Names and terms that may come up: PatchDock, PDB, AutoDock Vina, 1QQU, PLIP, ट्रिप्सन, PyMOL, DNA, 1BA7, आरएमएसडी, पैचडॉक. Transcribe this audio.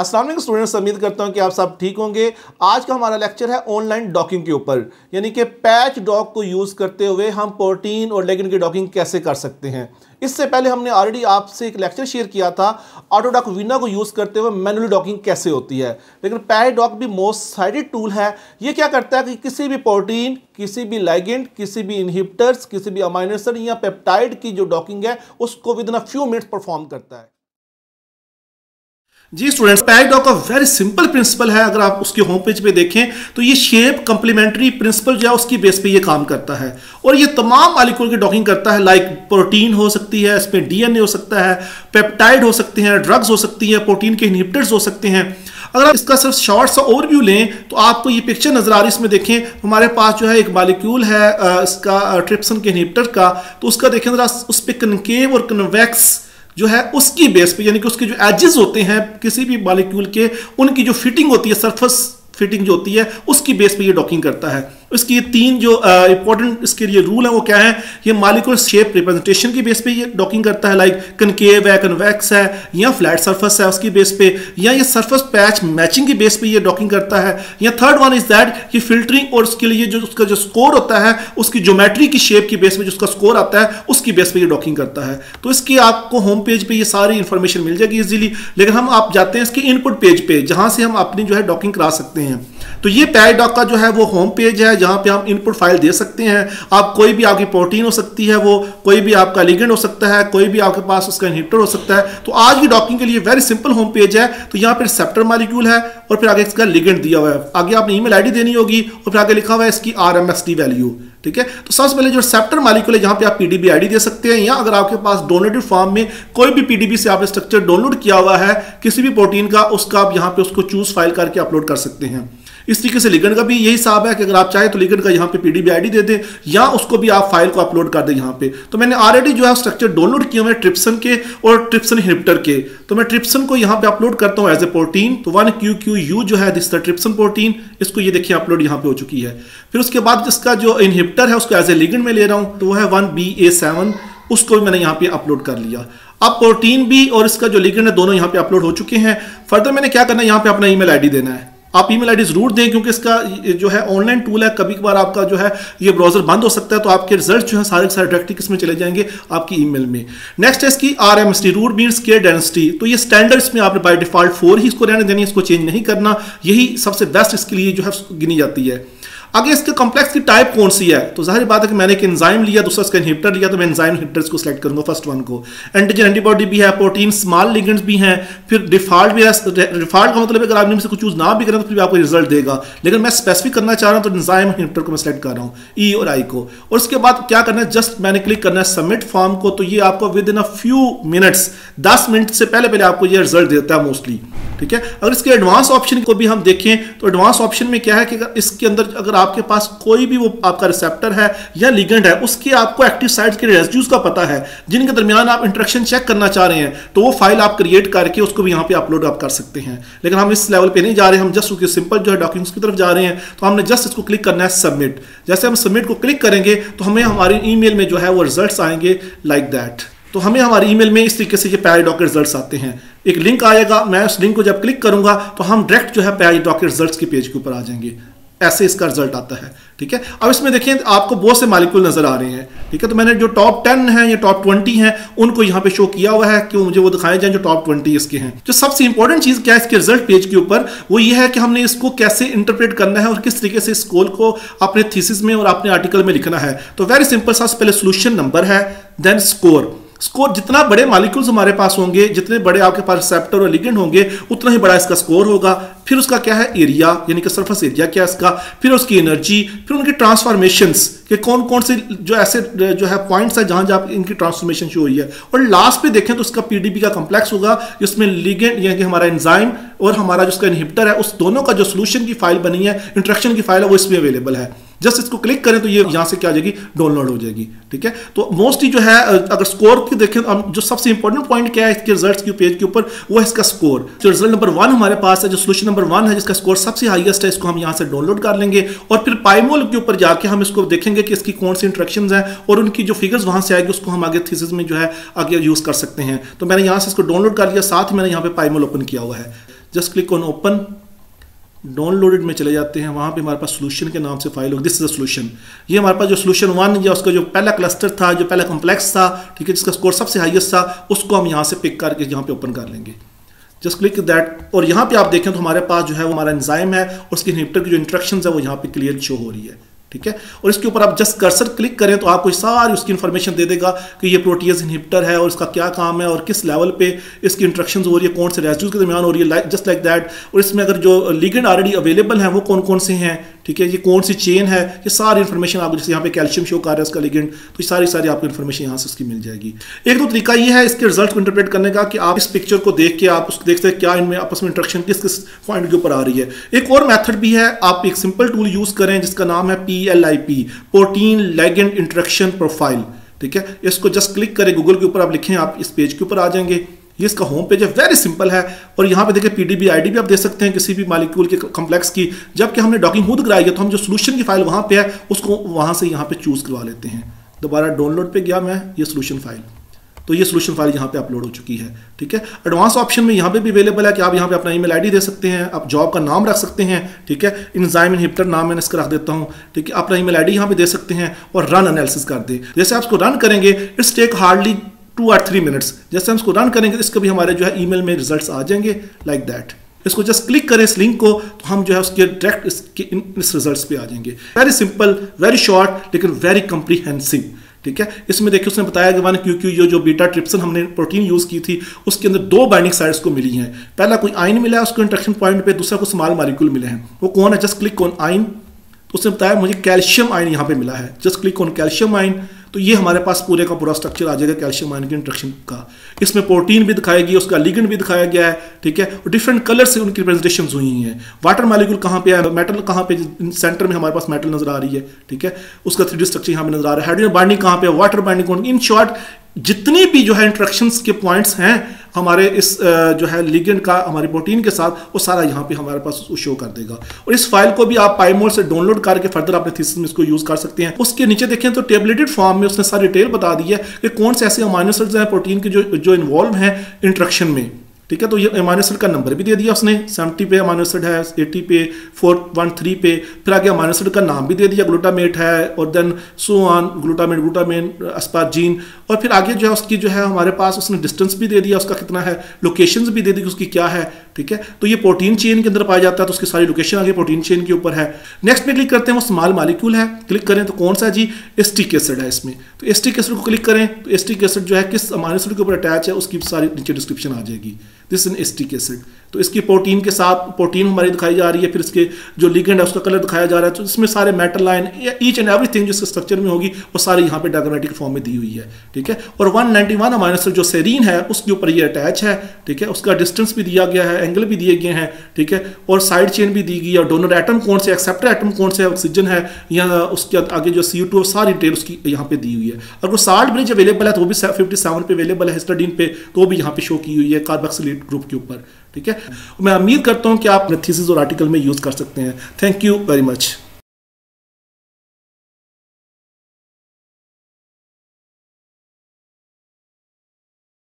अस्सलाम वालेकुम स्टूडेंट्स, उम्मीद करता हूं कि आप सब ठीक होंगे। आज का हमारा लेक्चर है ऑनलाइन डॉकिंग के ऊपर, यानी कि पैच डॉक को यूज़ करते हुए हम प्रोटीन और लिगेंड की डॉकिंग कैसे कर सकते हैं। इससे पहले हमने ऑलरेडी आपसे एक लेक्चर शेयर किया था ऑटोडॉक वीना को यूज़ करते हुए मैनुअली डॉकिंग कैसे होती है, लेकिन पैच डॉक भी मोस्ट साइटेड टूल है। ये क्या करता है कि किसी भी प्रोटीन, किसी भी लाइगेंड, किसी भी इनहिबिटर्स, किसी भी अमाइनो एसिड या पेप्टाइड की जो डॉकिंग है उसको within a few minutes perform करता है। जी स्टूडेंट्स, पैचडॉक का वेरी सिंपल प्रिंसिपल है। अगर आप उसके होम पेज पे देखें तो ये शेप कंप्लीमेंट्री प्रिंसिपल जो है उसकी बेस पे ये काम करता है और ये तमाम मालिक्यूल की डॉकिंग करता है। लाइक प्रोटीन हो सकती है, इसमें डीएनए हो सकता है, पेप्टाइड हो सकते हैं, ड्रग्स हो सकती है, प्रोटीन के इनहिबिटर्स हो सकते हैं। अगर आप इसका सिर्फ शॉर्ट सा ओवरव्यू लें तो आपको ये पिक्चर नजर आ रही है। इसमें देखें हमारे पास जो है एक मालिक्यूल है इसका ट्रिप्सन के इनहिबिटर का, तो उसका देखें जरा, उस पर कनकेव और कन्वेक्स जो है उसकी बेस पे, यानी कि उसके जो एजेस होते हैं किसी भी मॉलिक्यूल के, उनकी जो फिटिंग होती है, सरफेस फिटिंग जो होती है उसकी बेस पे ये डॉकिंग करता है। इसकी ये तीन जो इंपॉर्टेंट इसके लिए रूल है वो क्या है, ये मॉलिक्यूल शेप रिप्रेजेंटेशन की बेस पे ये डॉकिंग करता है। लाइक कनकेव है, कन्वेक्स है, या फ्लैट सरफेस है उसकी बेस पे, या ये सरफेस पैच मैचिंग की बेस पे ये डॉकिंग करता है। या थर्ड वन इज दैट ये फिल्टरिंग और उसके लिए जो उसका जो स्कोर होता है उसकी ज्योमेट्री की शेप की बेस पे जो उसका स्कोर आता है उसकी बेस पे ये डॉकिंग करता है। तो इसकी आपको होम पेज पे ये सारी इंफॉर्मेशन मिल जाएगी इजीली, लेकिन हम आप जाते हैं इसके इनपुट पेज पे जहाँ से हम अपनी जो है डॉकिंग करा सकते हैं। तो ये पैचडॉक का जो है वो होम पेज है जहाँ पे हम इनपुट फाइल दे सकते हैं। आप कोई भी आपकी प्रोटीन हो सकती है, वो कोई भी आपका लिगेंड हो सकता है, कोई भी आपके पास उसका इनहिबिटर हो सकता है। तो आज की डॉकिंग के लिए वेरी सिंपल होम पेज है। तो यहाँ पे रिसेप्टर मॉलिक्यूल है और फिर आगे इसका लिगेंड दिया हुआ है, आगे आपने ईमेल आईडी देनी होगी और फिर आगे लिखा हुआ है इसकी आरएमएसडी वैल्यू। ठीक है, तो सबसे पहले जो रिसेप्टर मॉलिक्यूल है जहाँ पे आप पीडीबी आईडी दे सकते हैं, या अगर आपके पास डोनेटेड फॉर्म में कोई भी पीडीबी से आपने स्ट्रक्चर डाउनलोड किया हुआ है किसी भी प्रोटीन का, उसका आप यहाँ पे उसको चूज फाइल करके अपलोड कर सकते हैं। इस तरीके से लिगेंड का भी यही हिसाब है कि अगर आप चाहे तो लिगेंड का यहाँ पे पीडीबी आईडी दे दें या उसको भी आप फाइल को अपलोड कर दें यहाँ पे। तो मैंने ऑलरेडी जो है स्ट्रक्चर डाउनलोड किया हुआ है ट्रिप्सन के और ट्रिप्सन इनहिबिटर के, तो मैं ट्रिप्सन को यहाँ पे अपलोड करता हूँ एज ए प्रोटीन। तो 1QQU जो है दिस द ट्रिप्सन प्रोटीन, इसको ये देखिए अपलोड यहाँ पे हो चुकी है। फिर उसके बाद इसका जो इनहिबिटर है उसको एज ए लिगेंड में ले रहा हूँ, तो वो है 1BA7, उसको भी मैंने यहाँ पे अपलोड कर लिया। अब प्रोटीन भी और इसका जो लिगेंड है दोनों यहाँ पे अपलोड हो चुके हैं। फर्दर मैंने क्या करना है, यहाँ पे अपना ईमेल आईडी देना है। आप ईमेल आईडी जरूर दें क्योंकि इसका जो है ऑनलाइन टूल है, कभी कभार आपका जो है ये ब्राउजर बंद हो सकता है तो आपके रिजल्ट जो है सारे के सारे डायरेक्टली किसमें चले जाएंगे, आपकी ईमेल में। नेक्स्ट है इसकी आरएमएसडी, root mean square density. तो ये स्टैंडर्ड्स में आपने बाय डिफॉल्ट 4 ही इसको रहने देनी है, इसको चेंज नहीं करना, यही सबसे बेस्ट इसके लिए जो है गिनी जाती है। आगे इसके कॉम्प्लेक्स की टाइप कौन सी है, तो जाहिर बात है कि मैंने एक एंजाइम लिया, दूसरा इसका इनहिबिटर लिया, तो मैं एंजाइम इनहिबिटर्स को सिलेक्ट करूंगा, फर्स्ट वन को। एंटीजन एंटीबॉडी भी है, प्रोटीन स्मॉल लिगेंड्स भी हैं, फिर डिफॉल्ट भी है। डिफॉल्ट का मतलब अगर आपने इनमें से कुछ चूज ना भी करें तो फिर आपको रिजल्ट देगा, लेकिन मैं स्पेसिफिक करना चाह रहा हूँ तो एंजाइम इनहिबिटर को मैं सिलेक्ट कर रहा हूँ, ई और आई को। और उसके बाद क्या करना है, जस्ट मैंने क्लिक करना है सबमिट फॉर्म को। तो ये आपको within a few minutes, 10 minute से पहले पहले आपको ये रिजल्ट देता है मोस्टली। ठीक है, अगर इसके एडवांस ऑप्शन को भी हम देखें तो एडवांस ऑप्शन में क्या है कि इसके अंदर अगर आपके पास कोई भी वो आपका रिसेप्टर है या लिगेंड है उसके आपको एक्टिव साइट्स के रेसिड्यूज का पता है जिनके दरमियान आप इंटरेक्शन चेक करना चाह रहे हैं, तो वो फाइल आप क्रिएट करके उसको भी यहाँ पे अपलोड आप कर सकते हैं। लेकिन हम इस लेवल पे नहीं जा रहे, हम जस्ट उसके सिंपल जो है डॉक्यूमेंट्स की तरफ जा रहे हैं। तो हमने जस्ट इसको क्लिक करना है सबमिट। जैसे हम सबमिट को क्लिक करेंगे तो हमें हमारे ईमेल में जो है वो रिजल्ट आएंगे लाइक दैट। तो हमें हमारे ईमेल में इस तरीके से ये पैचडॉक के रिजल्ट्स आते हैं। एक लिंक आएगा, मैं उस लिंक को जब क्लिक करूंगा तो हम डायरेक्ट जो है पैचडॉक के रिजल्ट्स के पेज के ऊपर आ जाएंगे। ऐसे इसका रिजल्ट आता है। ठीक है, अब इसमें देखिए आपको बहुत से मालिक्यूल नजर आ रहे हैं। ठीक है, तो मैंने जो टॉप 10 है या टॉप 20 है उनको यहाँ पे शो किया हुआ है कि वो मुझे वो दिखाए जाए जो टॉप 20 इसके हैं। जो सबसे इंपॉर्टेंट चीज क्या है इसके रिजल्ट पेज के ऊपर, वो ये है कि हमने इसको कैसे इंटरप्रेट करना है और किस तरीके से इस कॉल को अपने थीसिस में और अपने आर्टिकल में लिखना है। तो वेरी सिंपल, सबसे पहले सोल्यूशन नंबर है, देन स्कोर। स्कोर जितना बड़े मॉलिक्यूल्स हमारे पास होंगे, जितने बड़े आपके पास रिसेप्टर और लिगेंड होंगे, उतना ही बड़ा इसका स्कोर होगा। फिर उसका क्या है एरिया, यानी कि सरफेस एरिया क्या है इसका, फिर उसकी एनर्जी, फिर उनके ट्रांसफॉर्मेशंस कि कौन कौन से जो ऐसे जो है पॉइंट्स है जहां जहाँ इनकी ट्रांसफॉर्मेशन शो हुई है। और लास्ट पे देखें तो इसका पीडीबी का कॉम्प्लेक्स होगा जिसमें लिगेंड यानी कि हमारा एंजाइम और हमारा जो इसका इनहिबिटर है उस दोनों का जो सोल्यूशन की फाइल बनी है, इंट्रैक्शन की फाइल है, वो इसमें अवेलेबल है। जस्ट इसको क्लिक करें तो ये यहाँ से क्या आ जाएगी, डाउनलोड हो जाएगी। ठीक है, तो मोस्टली जो है अगर स्कोर की देखें हम, जो सबसे इंपॉर्टेंट पॉइंट क्या है इसके रिजल्ट्स के पेज के ऊपर, वो है इसका स्कोर। जो रिजल्ट नंबर 1 हमारे पास है, जो सोल्यूशन नंबर 1 है जिसका स्कोर सबसे हाईएस्ट है, इसको हम यहाँ से डाउनलोड कर लेंगे और फिर पाइमोल के ऊपर जाके हम इसको देखेंगे कि इसकी कौन सी इंट्रैक्शन है और उनकी जो फिगर्स वहाँ से आएगी उसको हम आगे थीसिस में जो है आगे यूज़ कर सकते हैं। तो मैंने यहाँ से इसको डाउनलोड कर लिया, साथ मैंने यहाँ पे पाइमोल ओपन किया हुआ है। Just click on open, downloaded में चले जाते हैं, वहाँ पे हमारे पास सॉल्यूशन के नाम से फाइल होगी, दिस इज अ सॉल्यूशन। ये हमारे पास जो सॉल्यूशन 1 या उसका जो पहला क्लस्टर था, जो पहला कॉम्प्लेक्स था, ठीक है, जिसका स्कोर सबसे हाईएस्ट था, उसको हम यहाँ से पिक करके यहाँ पे ओपन कर लेंगे। जस्ट क्लिक दैट और यहाँ पे आप देखें तो हमारे पास जो है वो हमारा एंजाइम है, उसके इनहिबिटर की जो इंट्रैक्शन है वो यहाँ पे क्लियर शो हो रही है। ठीक है, और इसके ऊपर आप जस्ट कर्सर क्लिक करें तो आपको सारी उसकी इन्फॉर्मेशन दे देगा कि ये प्रोटीज इनहिबिटर है और इसका क्या काम है और किस लेवल पे इसकी इंट्रैक्शन हो रही है, कौन से रेसिड्यूज के दरमियान हो रही है, जस्ट लाइक दैट। और इसमें अगर जो लिगेंड ऑलरेडी अवेलेबल हैं वो कौन कौन से हैं, ठीक है, ये कौन सी चेन है, ये सारी इन्फॉर्मेशन आपको, जैसे यहाँ पे कैल्शियम शो कर रहा है इसका लिगेंड, तो सारी आपको इन्फॉर्मेशन यहाँ से उसकी मिल जाएगी। एक तो तरीका ये है इसके रिजल्ट को इंटरप्रेट करने का कि आप इस पिक्चर को देख के आप उसको देखते हैं क्या इनमें आपस में इंट्रैक्शन किस पॉइंट के ऊपर आ रही है। एक और मैथड भी है, आप एक सिंपल टूल यूज़ करें जिसका नाम है PLIP, protein ligand interaction profile. ठीक है, इसको जस्ट क्लिक करें गूगल के ऊपर, आप लिखें, आप इस पेज के ऊपर आ जाएंगे। ये इसका होम पेज है, वेरी सिंपल है। और यहाँ पे देखिए PDB ID भी आप दे सकते हैं किसी भी मालिक्यूल के कॉम्प्लेक्स की, जबकि हमने डॉकिंग खुद कराई है तो हम जो सोल्यूशन की फाइल वहाँ पे है उसको वहाँ से यहाँ पे चूज़ करवा लेते हैं। दोबारा डाउनलोड पे गया मैं, ये सोल्यूशन फाइल, तो ये सोल्यूशन फाइल यहाँ पे अपलोड हो चुकी है। ठीक है, एडवांस ऑप्शन में यहाँ पे भी अवेलेबल है कि आप यहाँ पे अपना ईमेल आईडी दे सकते हैं, आप जॉब का नाम रख सकते हैं। ठीक है, एंजाइम इनहिबिटर नाम मैंने इसका रख देता हूँ। ठीक है, अपना ईमेल आईडी यहाँ पे दे सकते हैं और रन एनालिसिस कर दे। जैसे आप इसको रन करेंगे, it's take hardly 2 or 3 minutes. जैसे हम इसको रन करेंगे तो इसके भी हमारे जो है ईमेल में रिजल्ट्स आ जाएंगे, लाइक दैट। इसको जस्ट क्लिक करें इस लिंक को तो हम जो है उसके डायरेक्ट इस रिजल्ट्स पे आ जाएंगे। वेरी सिंपल, वेरी शॉर्ट, लेकिन वेरी कॉम्प्रिहेंसिव। ठीक है, इसमें देखिए उसने बताया कि 1QQU जो बीटा ट्रिप्सन हमने प्रोटीन यूज़ की थी उसके अंदर 2 बाइंडिंग साइट्स को मिली हैं। पहला कोई आइन मिला है उसको इंट्रैक्शन पॉइंट पे, दूसरा कोई स्मॉल मॉलिक्यूल मिले हैं। वो कौन है, जस्ट क्लिक ऑन आइन, तो उसने बताया मुझे कैल्शियम आइन यहाँ पे मिला है। Just click on calcium ion, तो ये हमारे पास पूरे का पूरा स्ट्रक्चर आ जाएगा कैल्शियम आयन के इंट्रैक्शन का। इसमें प्रोटीन भी दिखाएगी, उसका लिगेंड भी दिखाया गया है। ठीक है, और डिफरेंट कलर से उनकी रिप्रेजेंटेशन हुई हैं। वाटर मॉलिक्यूल कहाँ पे है, मेटल कहाँ पे, सेंटर में हमारे पास मेटल नजर आ रही है। ठीक है, उसका 3D स्ट्रक्चर यहाँ पे नजर आ रहा है। हाइड्रोजन बाइंडिंग कहाँ पे, वाटर बाइंडिंग। इन शॉर्ट जितनी भी जो है इंट्रैक्शन के पॉइंट्स हैं हमारे इस जो है लिगेंड का हमारे प्रोटीन के साथ, वो सारा यहाँ पे हमारे पास शो कर देगा। और इस फाइल को भी आप पाइमोल से डाउनलोड करके फर्दर अपने थीसिस में इसको यूज़ कर सकते हैं। उसके नीचे देखें तो टेबलेटेड फॉर्म में उसने सारी डिटेल बता दी है कि कौन से ऐसे अमाइनो एसिड्स हैं प्रोटीन के जो इन्वॉल्व हैं इंट्रैक्शन में। ठीक है, तो ये अमाइनो एसिड का नंबर भी दे दिया उसने, 70 पे अमाइनो एसिड है, 80 पे, 413 पे। फिर आगे अमाइनो एसिड का नाम भी दे दिया, ग्लूटामेट है और then so on, glutamate, glutamine, asparagine. और फिर आगे जो है उसकी जो है हमारे पास उसने डिस्टेंस भी दे दिया उसका कितना है, लोकेशंस भी दे दी उसकी क्या है। ठीक है, तो ये प्रोटीन चेन के अंदर पाया जाता है तो उसकी सारी लोकेशन आगे प्रोटीन चेन के ऊपर है। नेक्स्ट पे क्लिक करते हैं, वो स्मॉल मॉलिक्यूल है, क्लिक करें तो कौन सा जी, एसिटिक एसिड है। इसमें तो एसिटिक एसिड को क्लिक करें तो एसिटिक एसिड जो है किस अमाइनो एसिड के ऊपर अटैच है उसकी सारी नीचे डिस्क्रिप्शन आ जाएगी। दिस इज एसिटिक एसिड, तो इसकी प्रोटीन के साथ प्रोटीन हमारी दिखाई जा रही है, फिर इसके जो लिगेंड है उसका कलर दिखाया जा रहा है। तो इसमें सारे metal line each and everything जो इसके स्ट्रक्चर में होगी वो सारी यहाँ पे डायग्रामेटिक फॉर्म में दी हुई है। ठीक है, और 191 अमाइनो एसिड जो सेरीन है उसके ऊपर ये अटैच है। ठीक है, उसका डिस्टेंस भी दिया गया है, एंगल भी दिए गए हैं। ठीक है, और साइड चेन भी दी गई है, और डोनर एटम कौन से, एक्सेप्टर एटम कौन से, ऑक्सीजन है या उसके आगे जो CO2, सारी डिटेल उसकी यहाँ पे दी हुई है। अगर साल्ट ब्रिज अवेलेबल है तो वो भी 57 पे अवेलेबल है, हिस्टाडीन पे तो वो भी यहाँ पे शो की हुई है कार्बोक्सिलेट ग्रुप के ऊपर। ठीक है, मैं उम्मीद करता हूं कि आप थीसिस और आर्टिकल में यूज कर सकते हैं। Thank you very much.